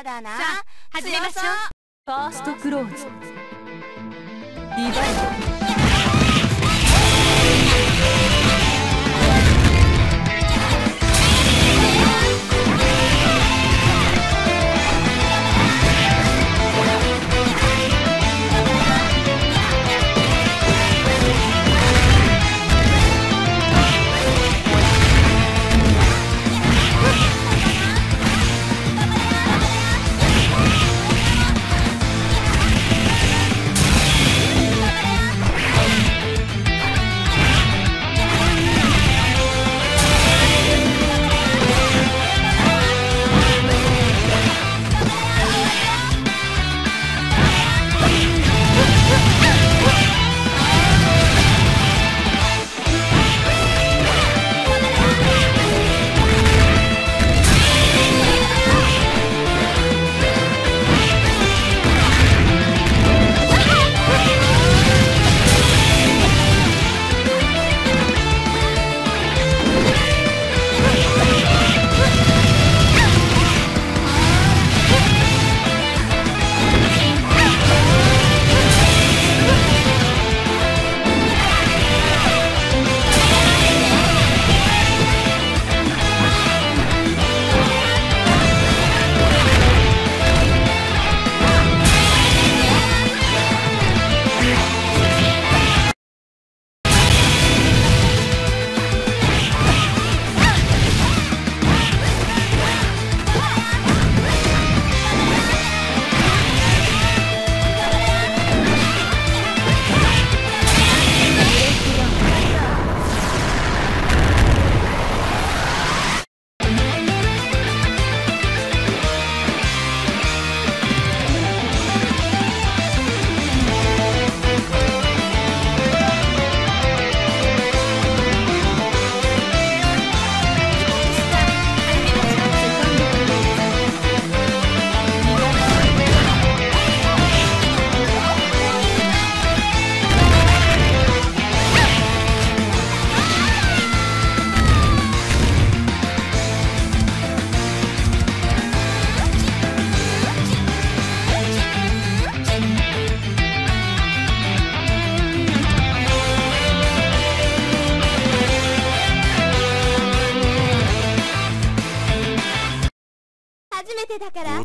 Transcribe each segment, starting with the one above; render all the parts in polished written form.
やだな。さあ始めましょう。ファーストクローズリバイバル。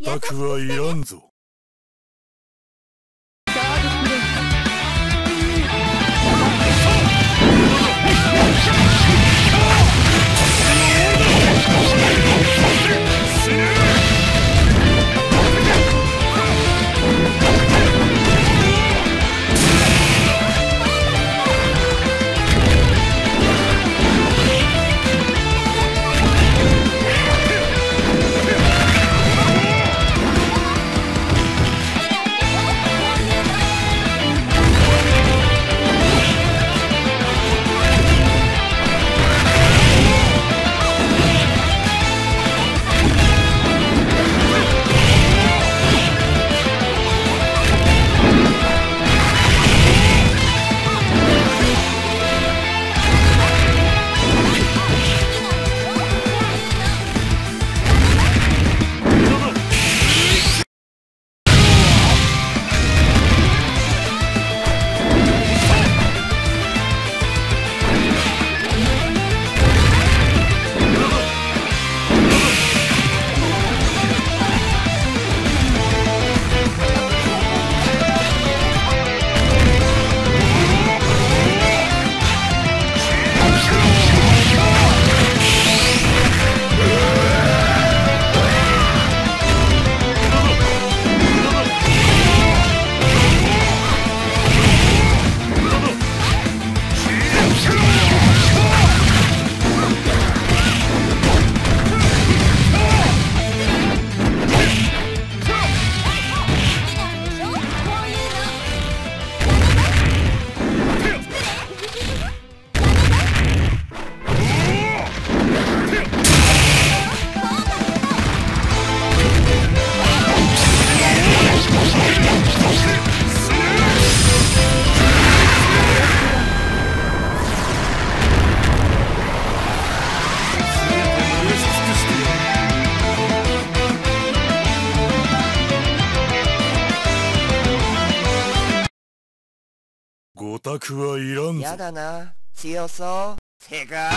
オタクはいらんぞ。ごたくはいらんぞ。やだな、強そう。せが。